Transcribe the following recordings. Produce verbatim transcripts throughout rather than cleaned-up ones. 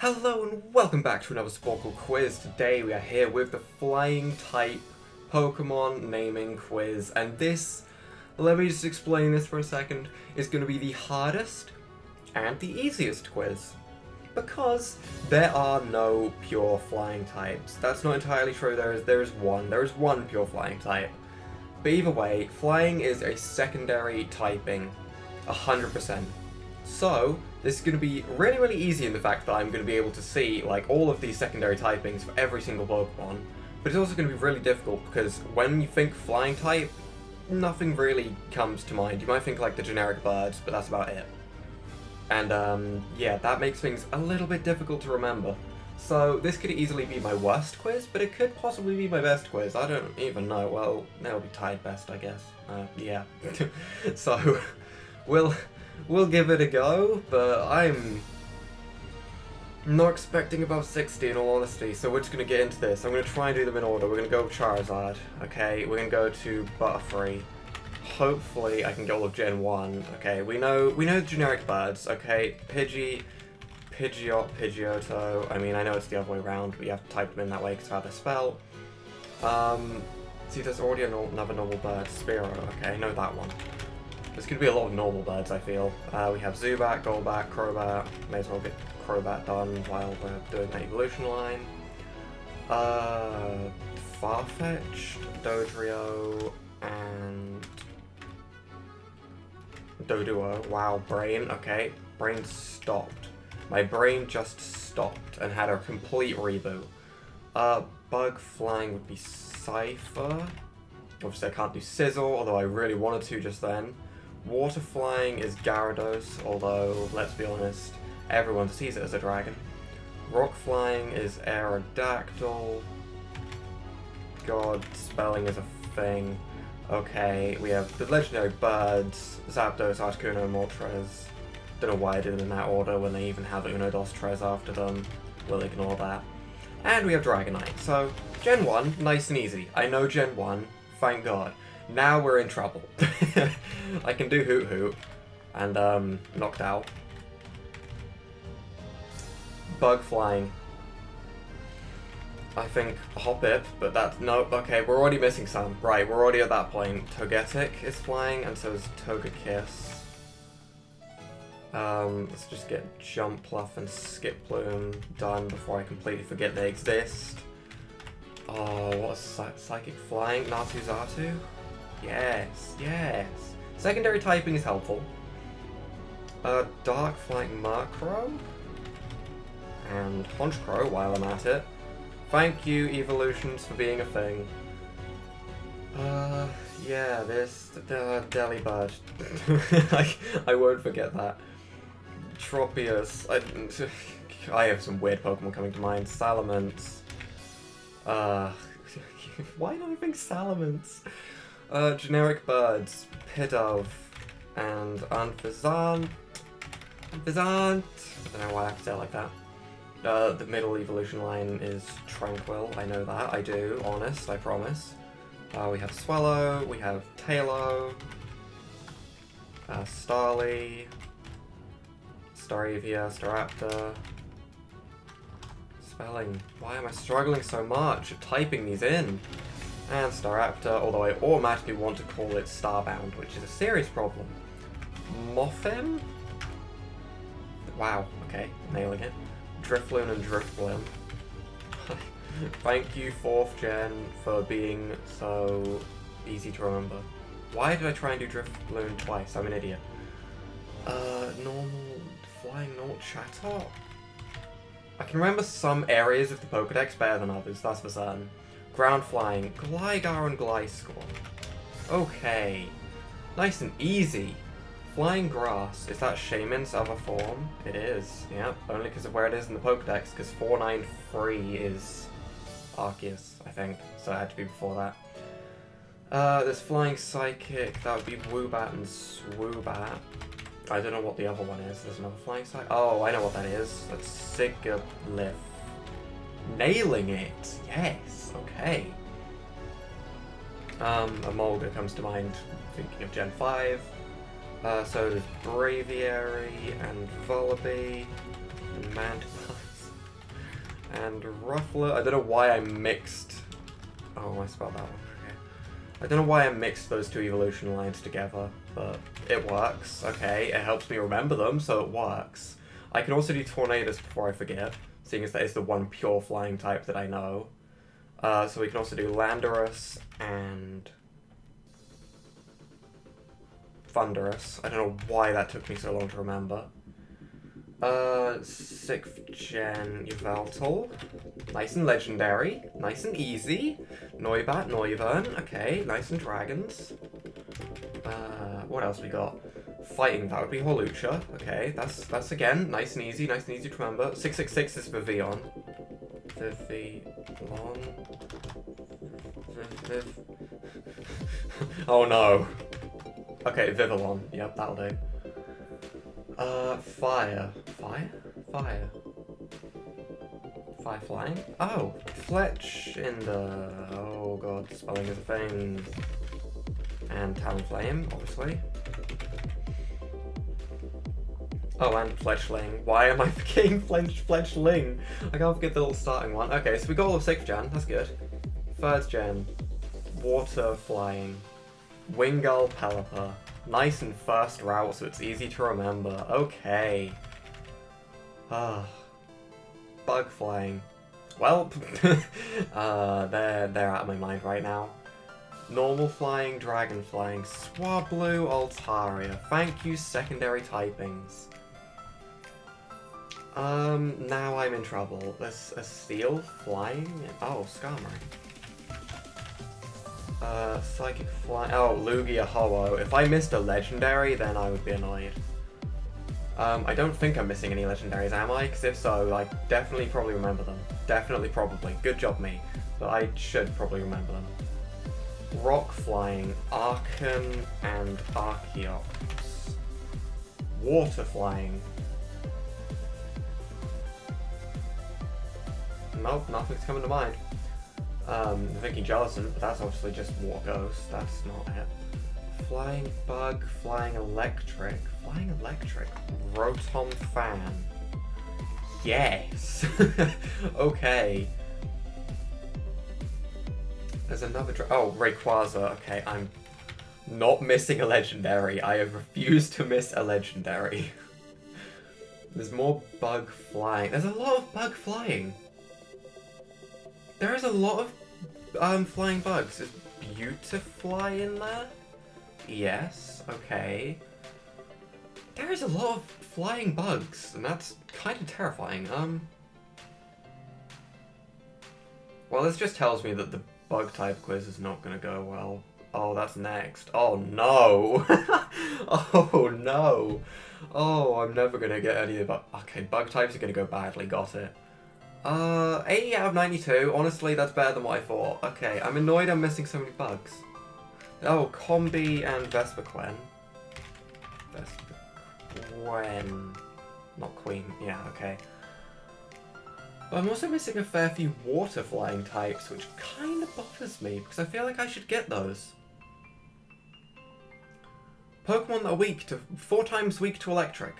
Hello and welcome back to another Sporcle quiz. Today we are here with the flying type Pokemon naming quiz, and this, let me just explain this for a second, is going to be the hardest and the easiest quiz. Because there are no pure flying types. That's not entirely true, there is, there is one. There is one pure flying type. But either way, flying is a secondary typing, one hundred percent. So, this is going to be really, really easy in the fact that I'm going to be able to see, like, all of these secondary typings for every single Pokemon. But it's also going to be really difficult, because when you think flying type, nothing really comes to mind. You might think, like, the generic birds, but that's about it. And, um, yeah, that makes things a little bit difficult to remember. So, this could easily be my worst quiz, but it could possibly be my best quiz. I don't even know. Well, it'll be tied best, I guess. Uh, yeah. So, we'll... We'll give it a go, but I'm not expecting above sixty in all honesty, so we're just going to get into this. I'm going to try and do them in order. We're going to go with Charizard, okay? We're going to go to Butterfree. Hopefully I can get all of Gen one, okay? We know we know the generic birds, okay? Pidgey, Pidgeot, Pidgeotto. I mean, I know it's the other way around, but you have to type them in that way because of how they're spelled. Um, see, there's already another normal bird, Spearow, okay? I know that one. There's going to be a lot of normal birds, I feel. Uh, we have Zubat, Golbat, Crobat. May as well get Crobat done while we're doing that evolution line. Uh, Farfetch'd, Dodrio, and Doduo. Wow, brain. Okay, brain stopped. My brain just stopped and had a complete reboot. Uh, bug flying would be Cypher. Obviously, I can't do Sizzle, although I really wanted to just then. Water flying is Gyarados, although, let's be honest, everyone sees it as a dragon. Rock flying is Aerodactyl. God, spelling is a thing. Okay, we have the legendary birds, Zapdos, Articuno, Moltres. Don't know why I did them in that order when they even have Uno, Dos, Tres after them. We'll ignore that. And we have Dragonite. So, Gen one, nice and easy. I know Gen one, thank God. Now we're in trouble. I can do Hoot Hoot and um, Knocked Out. Bug flying. I think Hoppip, but that's... no, okay, we're already missing some. Right, we're already at that point. Togetic is flying, and so is Togekiss. Um, let's just get Jump Pluff and Skip Bloom done before I completely forget they exist. Oh, what is psy Psychic flying? Natu, Zatu? Yes, yes. Secondary typing is helpful. Uh, dark flying Murkrow and Honchkrow while I'm at it. Thank you, evolutions, for being a thing. Uh, yeah, this uh, Delibird. I, I won't forget that. Tropius. I, I have some weird Pokemon coming to mind. Salamence. Uh, why don't I think Salamence? Uh, generic birds, Pidove, and Anfizant. Anfizant! I don't know why I have to say it like that. Uh, the middle evolution line is Tranquil, I know that, I do, honest, I promise. Uh, we have Swallow, we have Tailo, uh, Starly, Staravia, Staraptor. Spelling, why am I struggling so much at typing these in? And Staraptor, although I automatically want to call it Starbound, which is a serious problem. Moffem? Wow, okay, nailing it. Drifloon and Drifblim. Thank you, fourth gen, for being so easy to remember. Why did I try and do Drifloon twice? I'm an idiot. Uh, normal... flying normal Chatot? I can remember some areas of the Pokedex better than others, that's for certain. Ground flying, Gligar and Gliscor. Okay, nice and easy. Flying grass, is that Shaman's other form? It is, yep, only because of where it is in the Pokedex, because four ninety-three is Arceus, I think, so it had to be before that. Uh, there's flying psychic, that would be Woobat and Swoobat. I don't know what the other one is, there's another flying psychic. Oh, I know what that is, that's Sigilyph. Nailing it! Yes! Okay. Um, a Emolga comes to mind, thinking of Gen five. Uh, so does Braviary and Vullaby and Mandibuzz. And Ruffler. I don't know why I mixed... Oh, I spelled that one. Okay. I don't know why I mixed those two evolution lines together, but it works. Okay, it helps me remember them, so it works. I can also do Tornadus before I forget, seeing as that is the one pure flying type that I know. Uh, so we can also do Landorus and... Thundurus. I don't know why that took me so long to remember. Uh, sixth gen Yveltal. Nice and legendary. Nice and easy. Noibat, Noivern. Okay, nice and dragons. Uh, what else we got? Fighting, that would be Hawlucha. Okay, that's, that's again, nice and easy, nice and easy to remember. six six six is Vivillon. Vivillon. Viv... Viv oh no. Okay, Vivillon. Yep, that'll do. Uh, fire. Fire? Fire. Fire flying? Oh! Fletch in the... Oh god, spelling is a thing. And Talonflame, obviously. Oh, and Fletchling. Why am I forgetting Fletch Fletchling? I can't forget the little starting one. Okay, so we got all of sixth gen. That's good. third gen. Water flying. Wingull Pelipper. Nice and first route, so it's easy to remember. Okay. Ah. Bug flying. Well, uh, they're, they're out of my mind right now. Normal flying, dragon flying, Swablu, Altaria. Thank you, secondary typings. Um, now I'm in trouble. There's a seal flying? Oh, Skarmory. Uh, Psychic Fly- oh, Lugia Ho-Oh. If I missed a legendary, then I would be annoyed. Um, I don't think I'm missing any legendaries, am I? Because if so, like, definitely probably remember them. Definitely probably. Good job, me. But I should probably remember them. Rock Flying, Archon and Archeops. Water Flying. Nope, nothing's coming to mind. Um, I'm thinking Jellicent, but that's obviously just Water Ghost, that's not it. Flying Bug, Flying Electric, Flying Electric, Rotom Fan. Yes! Okay. There's another dra- oh, Rayquaza, okay, I'm not missing a legendary. I have refused to miss a legendary. There's more bug flying. There's a lot of bug flying. There is a lot of um, flying bugs. Is Beautifly in there? Yes, okay. There is a lot of flying bugs, and that's kind of terrifying. Um. Well, this just tells me that the bug type quiz is not going to go well. Oh, that's next. Oh no! Oh no! Oh, I'm never going to get any of that. Okay, bug types are going to go badly, got it. Uh, eighty out of ninety-two. Honestly, that's better than what I thought. Okay, I'm annoyed I'm missing so many bugs. Oh, Combi and Vespiquen. Vespiquen. Not Queen. Yeah, okay. But I'm also missing a fair few water flying types, which kind of bothers me, because I feel like I should get those. Pokemon that are weak to... four times weak to electric.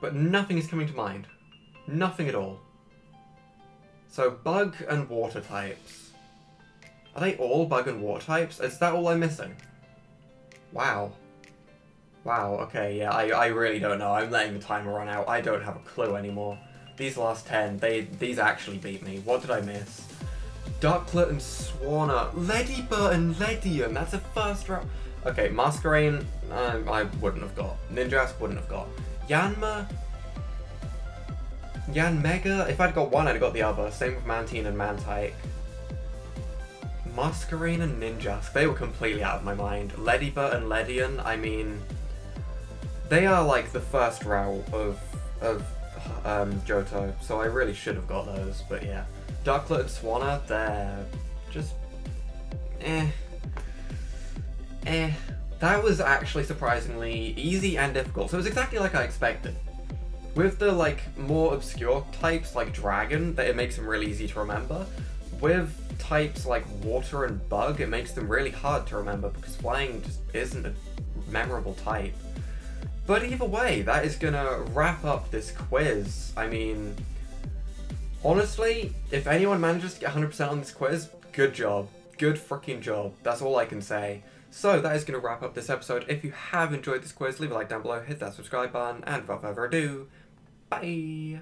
But nothing is coming to mind. Nothing at all. So, bug and water types. Are they all bug and water types? Is that all I'm missing? Wow. Wow, okay, yeah, I, I really don't know. I'm letting the timer run out. I don't have a clue anymore. These last ten, they these actually beat me. What did I miss? Ducklet and Swanna. Ledibur and Ledium, that's a first round. Okay, Masquerain, um, I wouldn't have got. Ninjask wouldn't have got. Yanma... Yanmega? If I'd got one, I'd have got the other. Same with Mantine and Mantike. Masquerain and Ninjask, they were completely out of my mind. Ledibur and Ledian, I mean... They are like the first route of, of um, Johto, so I really should have got those, but yeah. Ducklet and Swanna, they're just... eh. Eh. That was actually surprisingly easy and difficult, so it was exactly like I expected. With the, like, more obscure types, like Dragon, that it makes them really easy to remember. With types like Water and Bug, it makes them really hard to remember, because Flying just isn't a memorable type. But either way, that is gonna wrap up this quiz. I mean, Honestly, if anyone manages to get one hundred percent on this quiz, good job. Good freaking job. That's all I can say. So that is going to wrap up this episode. If you have enjoyed this quiz, leave a like down below, hit that subscribe button, and without further ado, bye!